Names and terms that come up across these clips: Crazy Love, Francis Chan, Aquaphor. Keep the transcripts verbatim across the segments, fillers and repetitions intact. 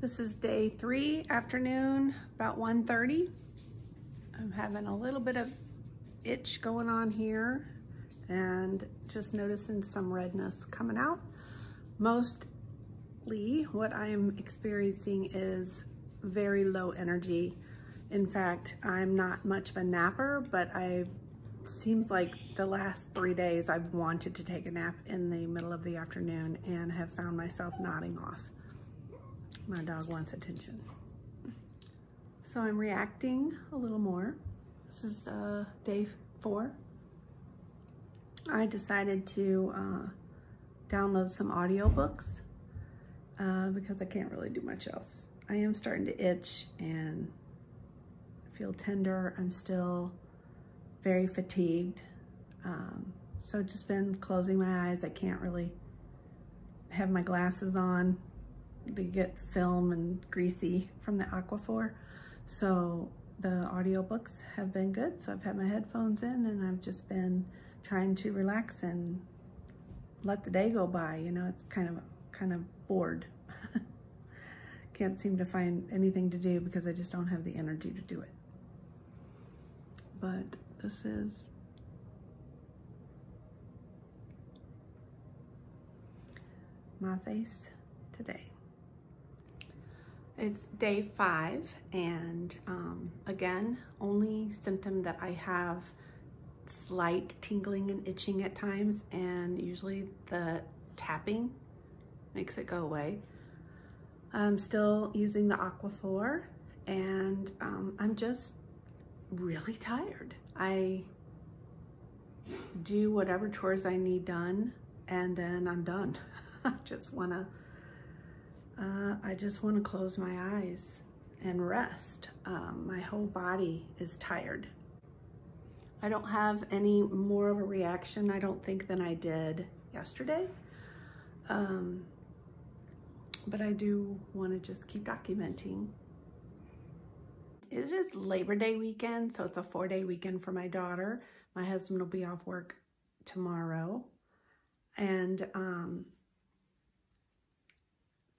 This is day three, afternoon, about one thirty. I'm having a little bit of itch going on here and just noticing some redness coming out. Mostly what I'm experiencing is very low energy. In fact, I'm not much of a napper, but I seems like the last three days I've wanted to take a nap in the middle of the afternoon and have found myself nodding off. My dog wants attention. So I'm reacting a little more. This is uh, day four. I decided to uh, download some audiobooks uh, because I can't really do much else. I am starting to itch and feel tender. I'm still very fatigued. Um, so just been closing my eyes. I can't really have my glasses on. They get film and greasy from the Aquaphor. So the audiobooks have been good. So I've had my headphones in and I've just been trying to relax and let the day go by. You know, it's kind of, kind of bored. Can't seem to find anything to do because I just don't have the energy to do it. But this is my face today. It's day five, and um, again, only symptom that I have slight tingling and itching at times, and usually the tapping makes it go away. I'm still using the Aquaphor, and um, I'm just really tired. I do whatever chores I need done, and then I'm done. I just wanna Uh, I just want to close my eyes and rest. Um, my whole body is tired. I don't have any more of a reaction, I don't think, than I did yesterday. Um, but I do want to just keep documenting. It's just Labor Day weekend, so it's a four-day weekend for my daughter. My husband will be off work tomorrow. And um,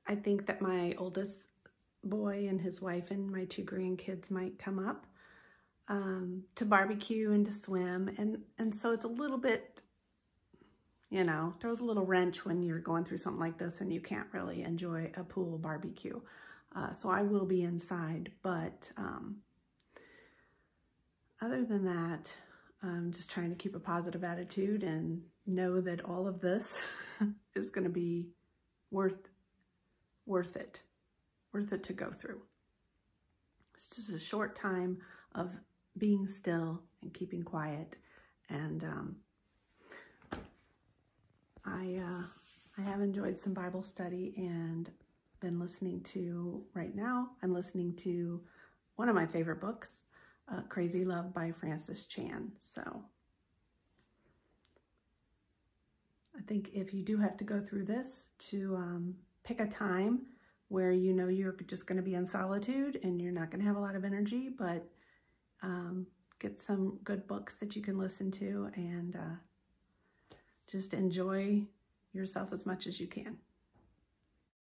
I think that my oldest boy and his wife and my two grandkids might come up um, to barbecue and to swim. And, and so it's a little bit, you know, throws a little wrench when you're going through something like this and you can't really enjoy a pool barbecue. Uh, so I will be inside, but um, other than that, I'm just trying to keep a positive attitude and know that all of this is going to be worth it. Worth it, worth it to go through. It's just a short time of being still and keeping quiet. And um, I, uh, I have enjoyed some Bible study and been listening to, right now, I'm listening to one of my favorite books, uh, Crazy Love by Francis Chan. So I think if you do have to go through this, to um, pick a time where you know you're just going to be in solitude and you're not going to have a lot of energy, but um, get some good books that you can listen to and uh, just enjoy yourself as much as you can.